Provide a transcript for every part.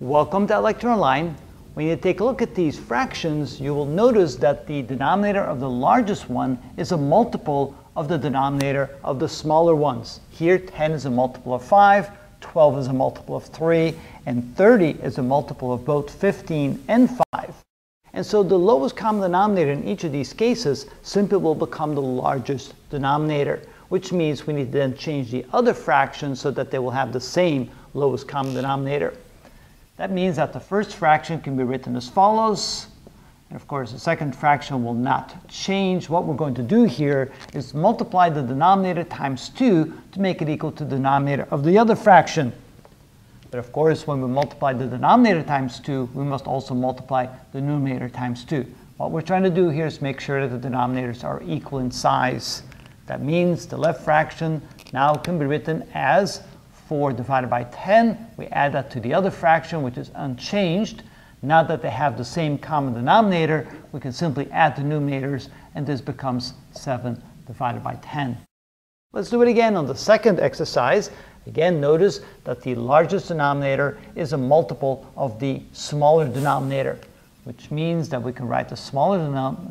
Welcome to Electron Line. When you take a look at these fractions, you will notice that the denominator of the largest one is a multiple of the denominator of the smaller ones. Here, 10 is a multiple of 5, 12 is a multiple of 3, and 30 is a multiple of both 15 and 5. And so the lowest common denominator in each of these cases simply will become the largest denominator, which means we need to then change the other fractions so that they will have the same lowest common denominator. That means that the first fraction can be written as follows, and of course the second fraction will not change. What we're going to do here is multiply the denominator times 2 to make it equal to the denominator of the other fraction. But of course, when we multiply the denominator times 2, we must also multiply the numerator times 2. What we're trying to do here is make sure that the denominators are equal in size. That means the left fraction now can be written as 4 divided by 10, we add that to the other fraction, which is unchanged. Now that they have the same common denominator, we can simply add the numerators, and this becomes 7 divided by 10. Let's do it again on the second exercise. Again, notice that the largest denominator is a multiple of the smaller denominator, which means that we can write the smaller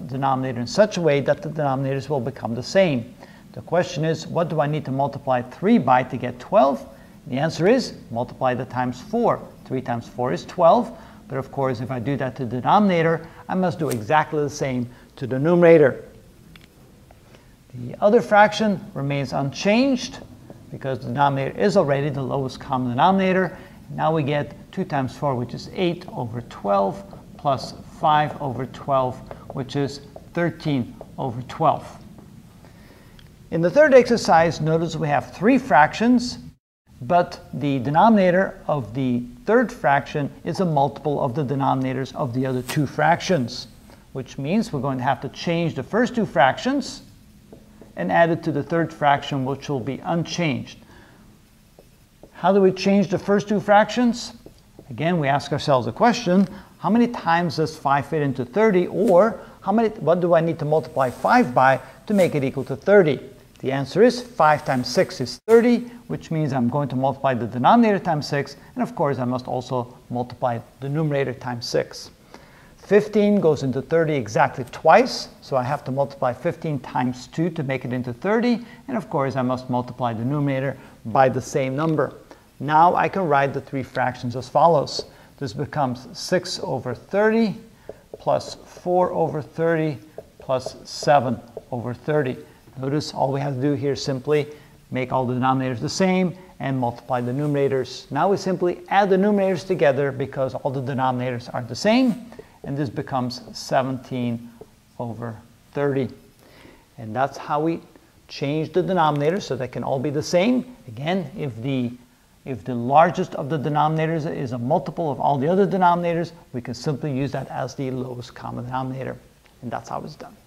denominator in such a way that the denominators will become the same. The question is, what do I need to multiply 3 by to get 12? The answer is, multiply that times 4. 3 times 4 is 12, but of course if I do that to the denominator, I must do exactly the same to the numerator. The other fraction remains unchanged because the denominator is already the lowest common denominator. Now we get 2 times 4, which is 8 over 12, plus 5 over 12, which is 13 over 12. In the third exercise, notice we have 3 fractions, but the denominator of the third fraction is a multiple of the denominators of the other 2 fractions, which means we're going to have to change the first 2 fractions and add it to the third fraction, which will be unchanged. How do we change the first 2 fractions? Again, we ask ourselves a question, how many times does 5 fit into 30, or what do I need to multiply 5 by to make it equal to 30? The answer is 5 times 6 is 30, which means I'm going to multiply the denominator times 6, and of course I must also multiply the numerator times 6. 15 goes into 30 exactly twice, so I have to multiply 15 times 2 to make it into 30, and of course I must multiply the numerator by the same number. Now I can write the 3 fractions as follows. This becomes 6 over 30, plus 4 over 30, plus 7 over 30. Notice all we have to do here is simply make all the denominators the same and multiply the numerators. Now we simply add the numerators together because all the denominators are the same, and this becomes 17 over 30. And that's how we change the denominators so they can all be the same. Again, if the largest of the denominators is a multiple of all the other denominators, we can simply use that as the lowest common denominator. And that's how it's done.